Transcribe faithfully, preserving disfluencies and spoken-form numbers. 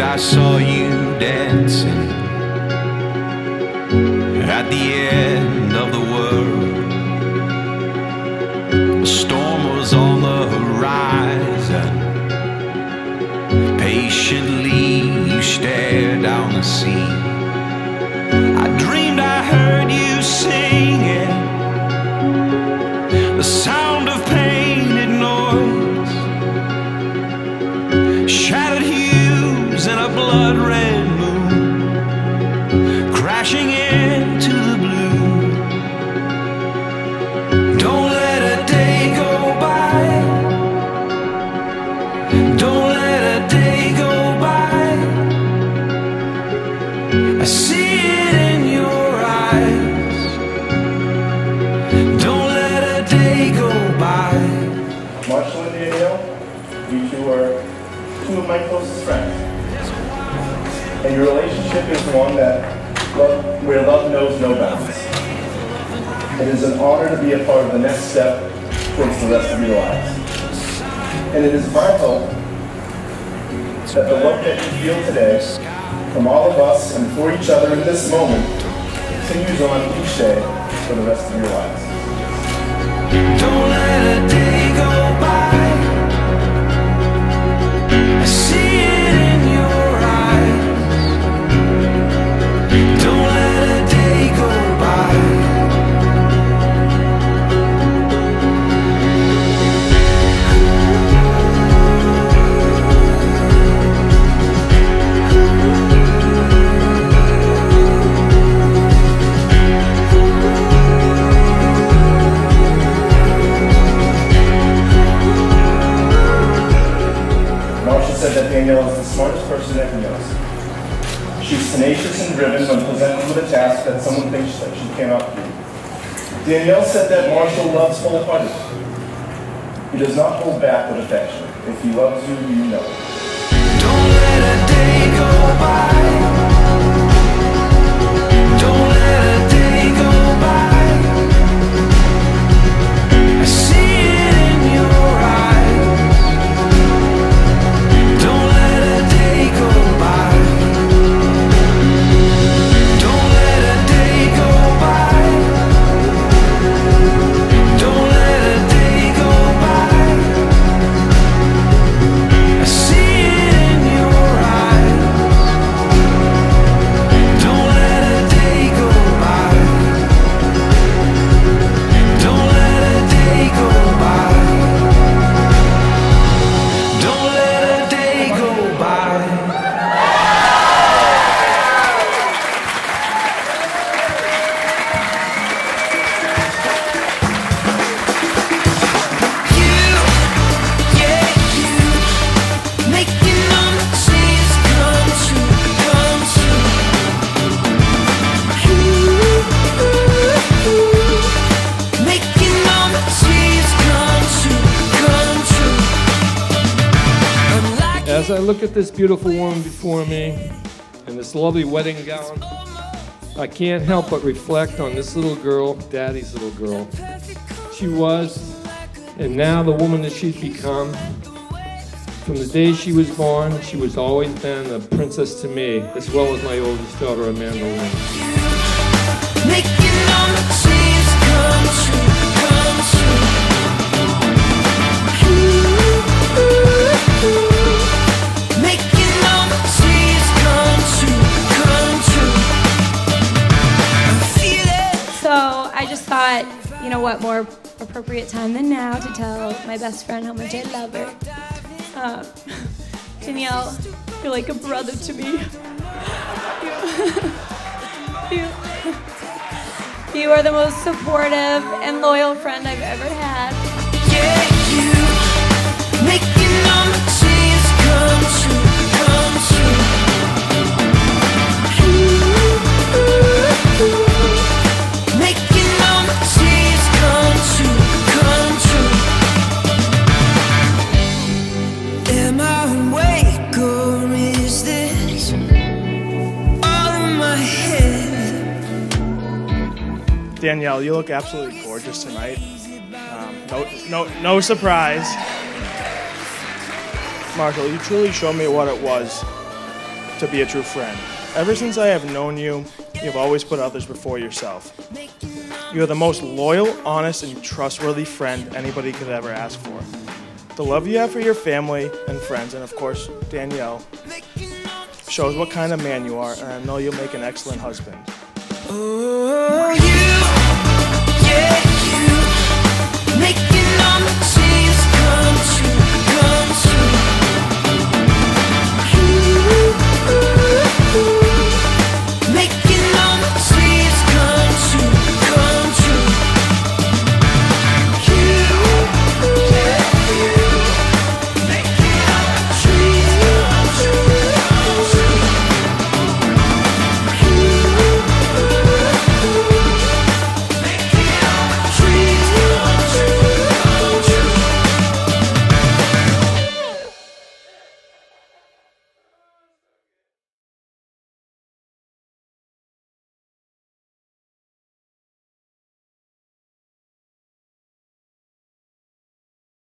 ashamed I saw you dancing at the end of the world. A storm was on the horizon. Patiently you stared down the sea. I dreamed I heard you singing, the sound of painted noise, shattered hues in a blood-red moon, crashing into the blue. Don't let a day go by. Don't let a day go by. I see Marshall and Danielle, you two are two of my closest friends. And your relationship is one that love, where love knows no bounds. It is an honor to be a part of the next step towards the rest of your lives. And it is my hope that the love that you feel today from all of us and for each other in this moment continues on each day for the rest of your lives. Don't let a day go by. I see it in your eyes. Don't let a day go by. Said that Danielle is the smartest person that he knows. She's tenacious and driven when presented with a task that someone thinks that she cannot do. Danielle said that Marshall loves wholeheartedly. He does not hold back with affection. If he loves you, you know it. Don't let a day go by. Don't let a day go by. As I look at this beautiful woman before me and this lovely wedding gown, I can't help but reflect on this little girl, Daddy's little girl. She was, and now the woman that she's become. From the day she was born, she was always been a princess to me, as well as my oldest daughter, Amanda Lynn. You know what more appropriate time than now to tell my best friend how much I love her. Uh, Danielle, you're like a brother to me. you, you, you are the most supportive and loyal friend I've ever had. Yeah, you make your dreams come true. Danielle, you look absolutely gorgeous tonight. Um, no, no, no surprise. Marshall, you truly showed me what it was to be a true friend. Ever since I have known you, you've always put others before yourself. You are the most loyal, honest, and trustworthy friend anybody could ever ask for. The love you have for your family and friends, and of course, Danielle, shows what kind of man you are, and I know you'll make an excellent husband. Oh, you, yeah.